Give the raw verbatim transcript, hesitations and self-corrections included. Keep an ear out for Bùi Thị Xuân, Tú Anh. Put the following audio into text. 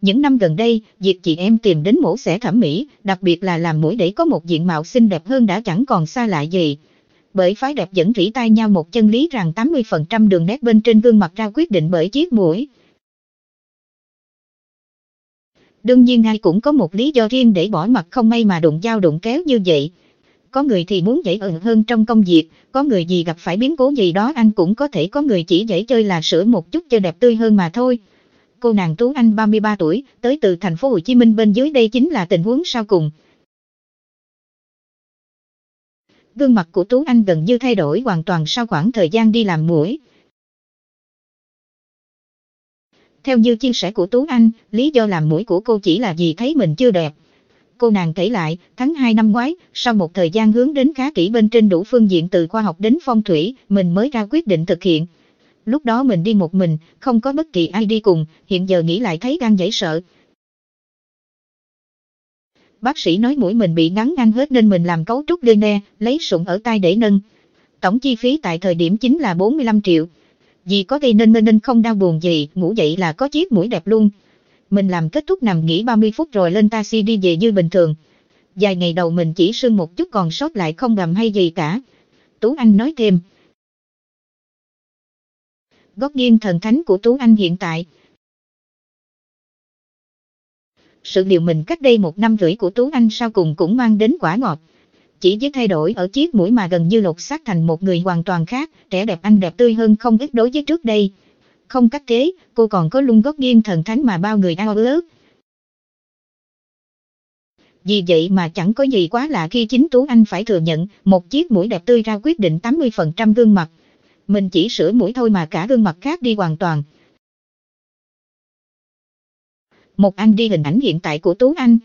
Những năm gần đây, việc chị em tìm đến mổ xẻ thẩm mỹ, đặc biệt là làm mũi để có một diện mạo xinh đẹp hơn đã chẳng còn xa lạ gì. Bởi phái đẹp vẫn rỉ tai nhau một chân lý rằng tám mươi phần trăm đường nét bên trên gương mặt ra quyết định bởi chiếc mũi. Đương nhiên ai cũng có một lý do riêng để bỏ mặt không may mà đụng dao đụng kéo như vậy. Có người thì muốn dễ ẩn hơn trong công việc, có người gì gặp phải biến cố gì đó anh cũng có thể có người chỉ dễ chơi là sửa một chút cho đẹp tươi hơn mà thôi. Cô nàng Tú Anh ba mươi ba tuổi, tới từ thành phố Hồ Chí Minh bên dưới đây chính là tình huống sau cùng. Gương mặt của Tú Anh gần như thay đổi hoàn toàn sau khoảng thời gian đi làm mũi. Theo như chia sẻ của Tú Anh, lý do làm mũi của cô chỉ là vì thấy mình chưa đẹp. Cô nàng kể lại, tháng hai năm ngoái, sau một thời gian hướng đến khá kỹ bên trên đủ phương diện từ khoa học đến phong thủy, mình mới ra quyết định thực hiện. Lúc đó mình đi một mình, không có bất kỳ ai đi cùng, hiện giờ nghĩ lại thấy gan dễ sợ. Bác sĩ nói mũi mình bị ngắn ngang hết nên mình làm cấu trúc laser, lấy sụn ở tai để nâng. Tổng chi phí tại thời điểm chính là bốn mươi lăm triệu. Vì có gây nên nên không đau buồn gì, ngủ dậy là có chiếc mũi đẹp luôn. Mình làm kết thúc nằm nghỉ ba mươi phút rồi lên taxi đi về như bình thường. Vài ngày đầu mình chỉ sưng một chút còn sót lại không làm hay gì cả. Tú Anh nói thêm. Góc nghiêng thần thánh của Tú Anh hiện tại. Sự liệu mình cách đây một năm rưỡi của Tú Anh sau cùng cũng mang đến quả ngọt. Chỉ với thay đổi ở chiếc mũi mà gần như lột xác thành một người hoàn toàn khác, trẻ đẹp anh đẹp tươi hơn không ít đối với trước đây. Không cách thế, cô còn có luôn góc nghiêng thần thánh mà bao người ao ước. Vì vậy mà chẳng có gì quá lạ khi chính Tú Anh phải thừa nhận một chiếc mũi đẹp tươi ra quyết định tám mươi phần trăm gương mặt. Mình chỉ sửa mũi thôi mà cả gương mặt khác đi hoàn toàn. Một anh đi hình ảnh hiện tại của Tú Anh,